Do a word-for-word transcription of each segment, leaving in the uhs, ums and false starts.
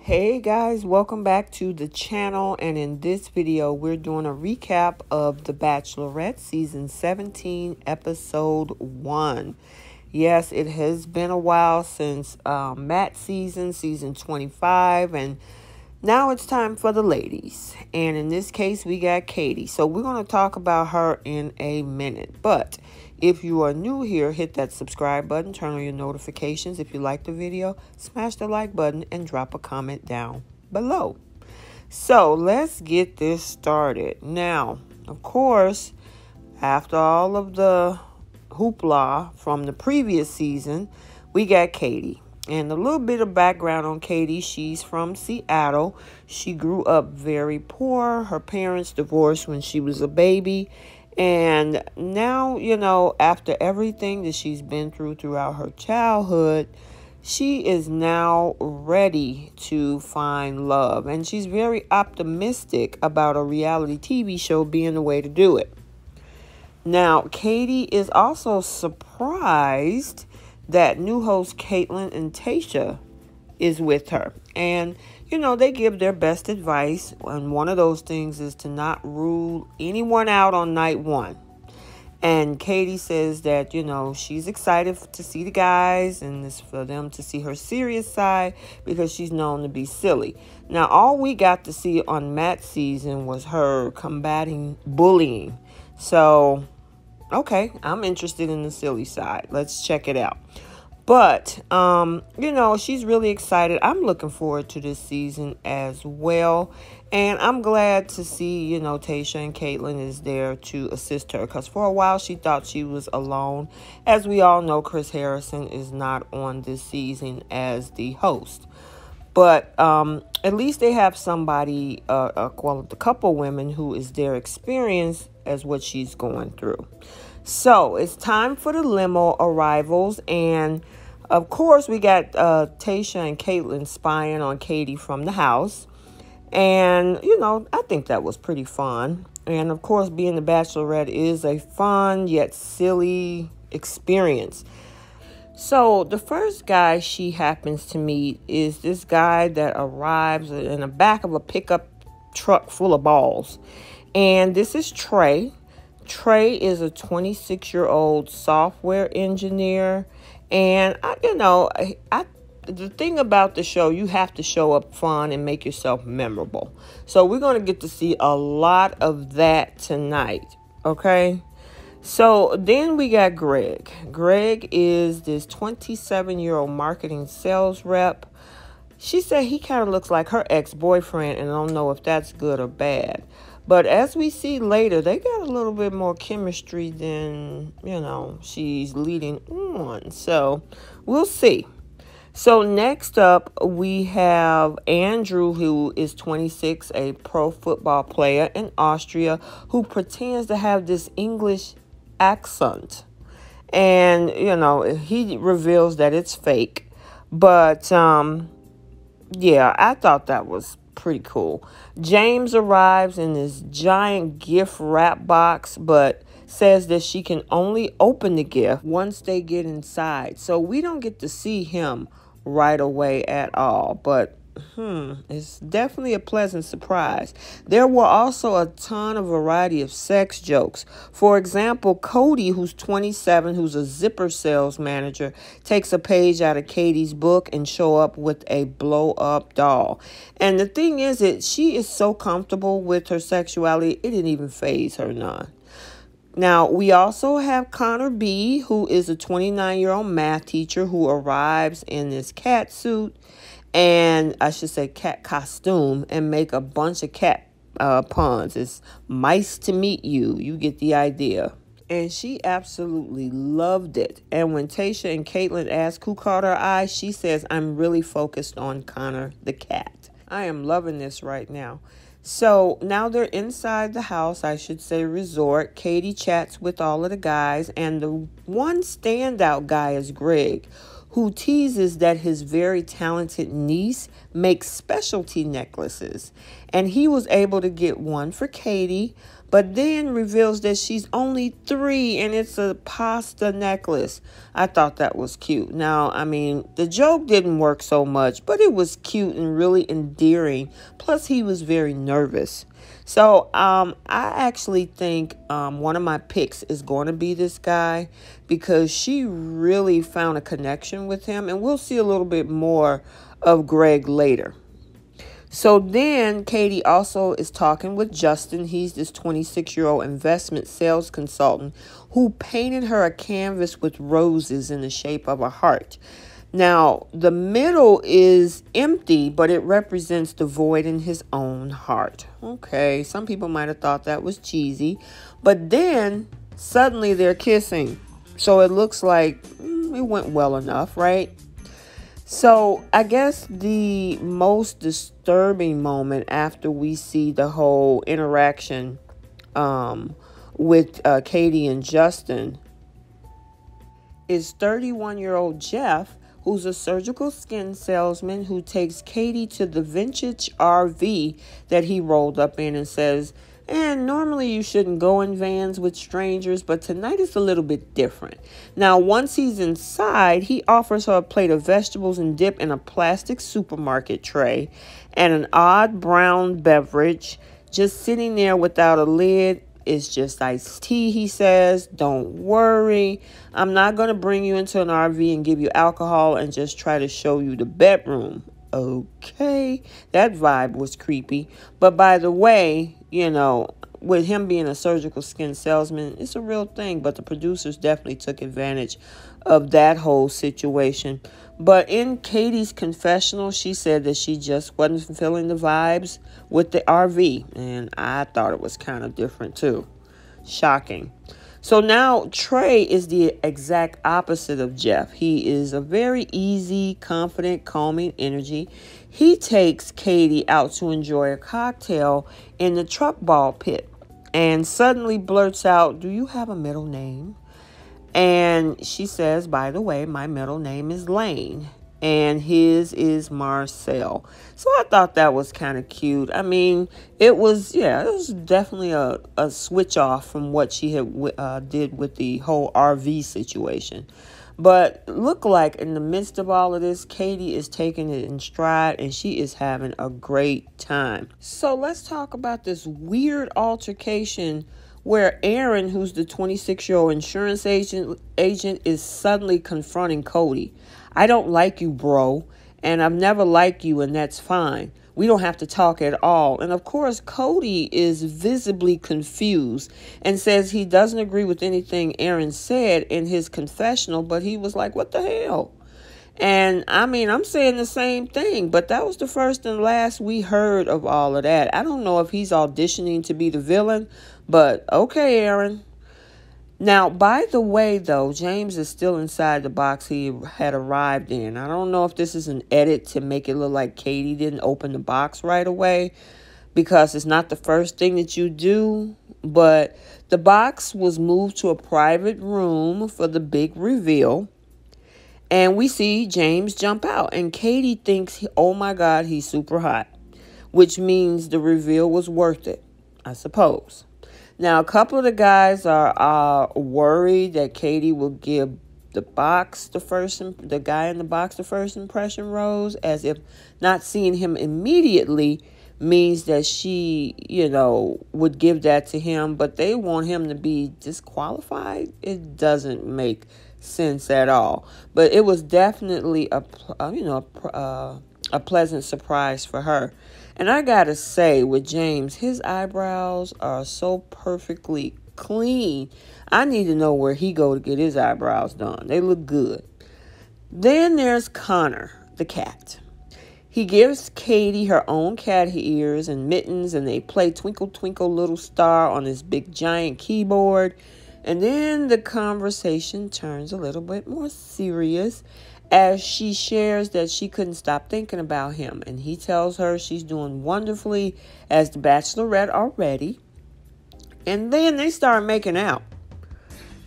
Hey guys, welcome back to the channel, and in this video we're doing a recap of The Bachelorette season seventeen episode one. Yes, it has been a while since uh, Matt's season season twenty-five, and now it's time for the ladies, and in this case we got Katie. So we're going to talk about her in a minute, but if you are new here, hit that subscribe button, turn on your notifications. If you like the video, smash the like button and drop a comment down below. So let's get this started. Now, of course, after all of the hoopla from the previous season, we got Katie. And a little bit of background on Katie. She's from Seattle. She grew up very poor. Her parents divorced when she was a baby. And now, you know, after everything that she's been through throughout her childhood, she is now ready to find love. And she's very optimistic about a reality T V show being the way to do it. Now, Katie is also surprised that new host Kaitlyn and Tayshia is with her. And, you know, they give their best advice, and one of those things is to not rule anyone out on night one. And Katie says that, you know, she's excited to see the guys, and it's for them to see her serious side because she's known to be silly. Now, all we got to see on Matt's season was her combating bullying. So, okay, I'm interested in the silly side. Let's check it out. But, um, you know, she's really excited. I'm looking forward to this season as well. And I'm glad to see, you know, Tayshia and Kaitlyn is there to assist her. Because for a while, she thought she was alone. As we all know, Chris Harrison is not on this season as the host. But um, at least they have somebody, uh, a, well, a couple women who is their experience as what she's going through. So it's time for the limo arrivals. And of course, we got uh, Tayshia and Kaitlyn spying on Katie from the house. And, you know, I think that was pretty fun. And, of course, being the Bachelorette is a fun yet silly experience. So the first guy she happens to meet is this guy that arrives in the back of a pickup truck full of balls. And this is Trey. Trey is a twenty-six-year-old software engineer. And, I, you know, I, I, the thing about the show, you have to show up fun and make yourself memorable. So we're going to get to see a lot of that tonight, okay? So then we got Greg. Greg is this twenty-seven-year-old marketing sales rep. She said he kind of looks like her ex-boyfriend, and I don't know if that's good or bad. But as we see later, they got a little bit more chemistry than, you know, she's leading on. So we'll see. So next up, we have Andrew, who is twenty-six, a pro football player in Austria, who pretends to have this English accent. And, you know, he reveals that it's fake. But, um, yeah, I thought that was pretty cool. James arrives in this giant gift wrap box, but says that she can only open the gift once they get inside. So we don't get to see him right away at all, but hmm, it's definitely a pleasant surprise. There were also a ton of variety of sex jokes. For example, Cody, who's twenty-seven, who's a zipper sales manager, takes a page out of Katie's book and show up with a blow-up doll. And the thing is that she is so comfortable with her sexuality, it didn't even faze her none. Now, we also have Connor B., who is a twenty-nine-year-old math teacher who arrives in this cat suit. And I should say cat costume, and make a bunch of cat uh, puns. It's mice to meet you. You get the idea. And she absolutely loved it. And when Tayshia and Kaitlyn asked who caught her eye, she says, I'm really focused on Connor the cat. I am loving this right now. So now they're inside the house, I should say resort. Katie chats with all of the guys. And the one standout guy is Greg, who teases that his very talented niece makes specialty necklaces, and he was able to get one for Katie, but then reveals that she's only three and it's a pasta necklace. I thought that was cute. Now, I mean, the joke didn't work so much, but it was cute and really endearing. Plus, he was very nervous. So, um, I actually think um, one of my picks is going to be this guy because she really found a connection with him. And we'll see a little bit more of Greg later. So then Katie also is talking with Justin. He's this twenty-six-year-old investment sales consultant who painted her a canvas with roses in the shape of a heart. Now, the middle is empty, but it represents the void in his own heart. Okay, some people might have thought that was cheesy, but then suddenly they're kissing. So it looks like mm, it went well enough, right? So I guess the most disturbing moment after we see the whole interaction um, with uh, Katie and Justin is thirty-one-year-old Jeff, who's a surgical skin salesman who takes Katie to the vintage R V that he rolled up in and says, and normally you shouldn't go in vans with strangers, but tonight it's a little bit different. Now, once he's inside, he offers her a plate of vegetables and dip in a plastic supermarket tray and an odd brown beverage just sitting there without a lid. It's just iced tea, he says. Don't worry. I'm not going to bring you into an R V and give you alcohol and just try to show you the bedroom. Okay. That vibe was creepy. But by the way, you know, with him being a surgical skin salesman, it's a real thing. But the producers definitely took advantage of that whole situation. But in Katie's confessional, she said that she just wasn't feeling the vibes with the R V. And I thought it was kind of different, too. Shocking. So now Trey is the exact opposite of Jeff. He is a very easy, confident, calming energy. He takes Katie out to enjoy a cocktail in the truck ball pit and suddenly blurts out, do you have a middle name? And she says, by the way, my middle name is Lane and his is Marcel. So I thought that was kind of cute. I mean, it was, yeah, it was definitely a, a switch off from what she had uh, did with the whole R V situation. But look like in the midst of all of this, Katie is taking it in stride and she is having a great time. So let's talk about this weird altercation where Aaron, who's the twenty-six-year-old insurance agent, agent, is suddenly confronting Cody. I don't like you, bro, and I've never liked you, and that's fine. We don't have to talk at all. And, of course, Cody is visibly confused and says he doesn't agree with anything Aaron said in his confessional, but he was like, what the hell? And, I mean, I'm saying the same thing, but that was the first and last we heard of all of that. I don't know if he's auditioning to be the villain, but okay, Aaron. Now, by the way, though, James is still inside the box he had arrived in. I don't know if this is an edit to make it look like Katie didn't open the box right away, because it's not the first thing that you do, but the box was moved to a private room for the big reveal. And we see James jump out, and Katie thinks, oh my God, he's super hot, which means the reveal was worth it, I suppose. Now, a couple of the guys are uh, worried that Katie will give the box the first, the guy in the box the first impression rose, as if not seeing him immediately means that she, you know, would give that to him, but they want him to be disqualified. It doesn't make sense at all. But it was definitely a, you know, uh, a pleasant surprise for her. And I gotta say, with James, his eyebrows are so perfectly clean. I need to know where he go to get his eyebrows done. They look good. Then there's Connor, the cat. He gives Katie her own cat ears and mittens, and they play Twinkle Twinkle Little Star on his big giant keyboard. And then the conversation turns a little bit more serious, as she shares that she couldn't stop thinking about him. And he tells her she's doing wonderfully as the Bachelorette already. And then they start making out.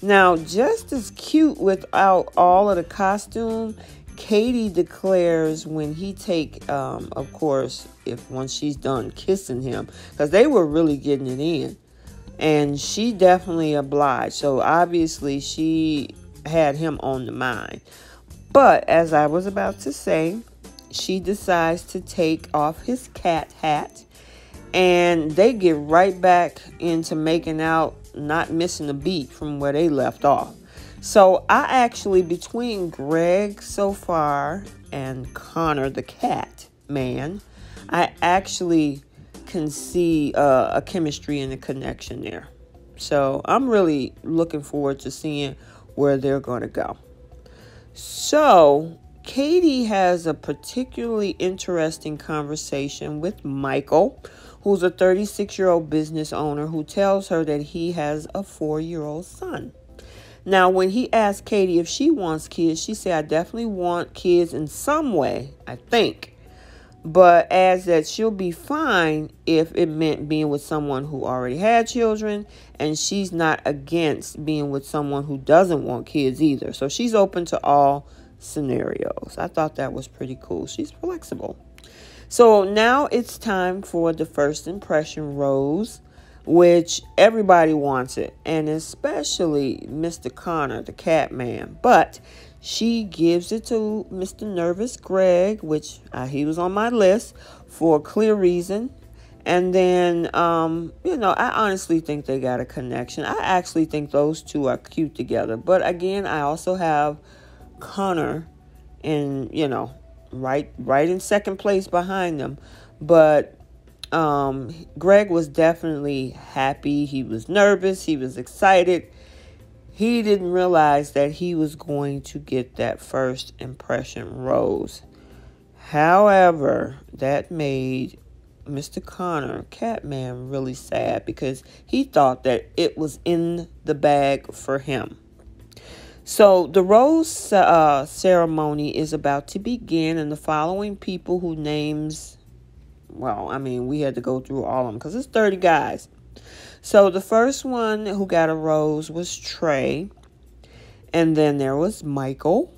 Now, just as cute without all of the costume, Katie declares when he take, um, of course, if once she's done kissing him, because they were really getting it in. And she definitely obliged. So obviously she had him on the mind. But as I was about to say, she decides to take off his cat hat. And they get right back into making out, not missing a beat from where they left off. So I actually, between Greg so far and Connor the cat man, I actually can see uh, a chemistry and a connection there. So I'm really looking forward to seeing where they're going to go. So Katie has a particularly interesting conversation with Michael, who's a thirty-six-year-old business owner who tells her that he has a four-year-old son. Now, when he asked Katie if she wants kids, she said, I definitely want kids in some way, I think. But adds that she'll be fine if it meant being with someone who already had children, and she's not against being with someone who doesn't want kids either. So she's open to all scenarios. I thought that was pretty cool. She's flexible. So now it's time for the first impression rose, which everybody wants it, and especially Mister Connor, the cat man. But she gives it to Mister Nervous Greg, which uh, he was on my list for a clear reason. And then, um, you know, I honestly think they got a connection. I actually think those two are cute together. But again, I also have Connor in, you know, Right right in second place behind them. But um, Greg was definitely happy. He was nervous. He was excited. He didn't realize that he was going to get that first impression rose. However, that made Mister Connor, Catman, really sad because he thought that it was in the bag for him. So the rose uh, ceremony is about to begin, and the following people who names, well, I mean, we had to go through all of them because it's thirty guys. So the first one who got a rose was Trey, and then there was Michael.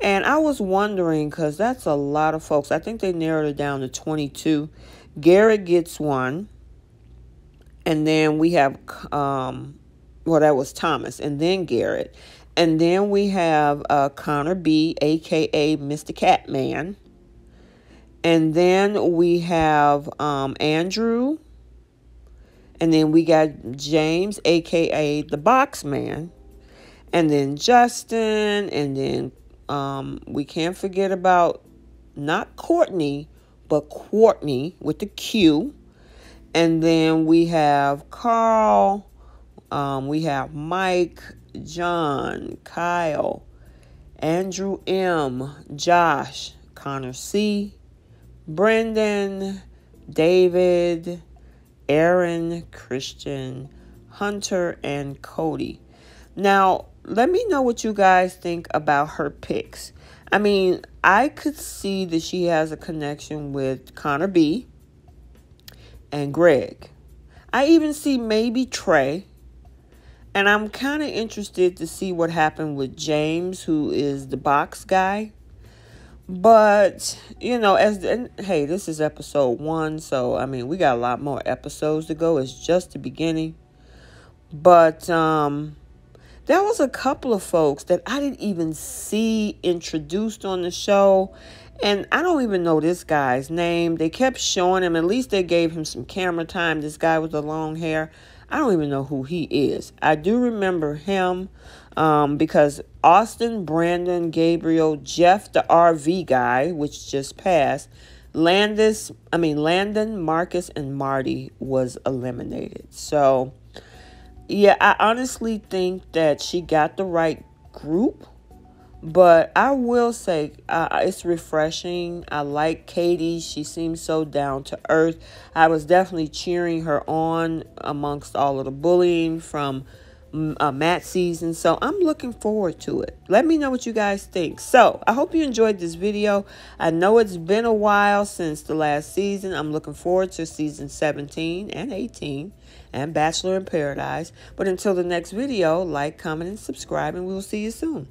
And I was wondering, because that's a lot of folks. I think they narrowed it down to twenty-two. Garrett gets one, and then we have, um, well, that was Thomas, and then Garrett. And then we have uh, Connor B., a k a. Mister Catman. And then we have um, Andrew. And then we got James, a k a the Box Man. And then Justin. And then um, we can't forget about not Courtney, but Courtney with the Q. And then we have Carl. Um, we have Mike, John, Kyle, Andrew M., Josh, Connor C., Brendan, David, Aaron, Christian, Hunter, and Cody. Now, let me know what you guys think about her picks. I mean, I could see that she has a connection with Connor B. and Greg. I even see maybe Trey. And I'm kind of interested to see what happened with James, who is the box guy. But, you know, as and, hey, this is episode one. So, I mean, we got a lot more episodes to go. It's just the beginning. But um, there was a couple of folks that I didn't even see introduced on the show. And I don't even know this guy's name. They kept showing him. At least they gave him some camera time. This guy with the long hair. I don't even know who he is. I do remember him um, because Austin, Brandon, Gabriel, Jeff, the R V guy, which just passed, Landis, I mean, Landon, Marcus, and Marty was eliminated. So, yeah, I honestly think that she got the right group. But I will say uh, it's refreshing. I like Katie. She seems so down to earth. I was definitely cheering her on amongst all of the bullying from uh, Matt season. So I'm looking forward to it. Let me know what you guys think. So I hope you enjoyed this video. I know it's been a while since the last season. I'm looking forward to season seventeen and eighteen and Bachelor in Paradise. But until the next video, like, comment, and subscribe, and we'll see you soon.